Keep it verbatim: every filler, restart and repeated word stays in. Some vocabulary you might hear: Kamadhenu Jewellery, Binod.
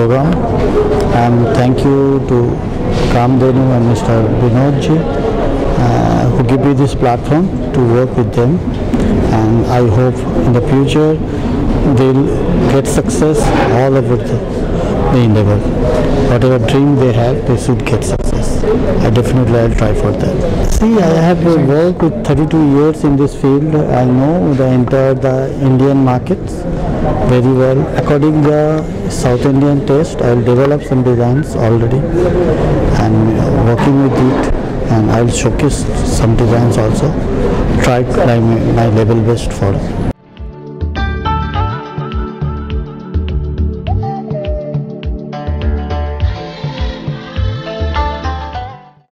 program, and thank you to Kamadhenu and Mister Binod ji uh, who give me this platform to work with them, and I hope in the future they'll get success all over the, the endeavor. Whatever dream they have, they should get success. I definitely I'll try for that. See, I have worked with thirty-two years in this field. I know the entire the Indian markets very well. According to the South Indian taste, I'll develop some designs already and working with it, and I'll showcase some designs also. Try my, my level best for it.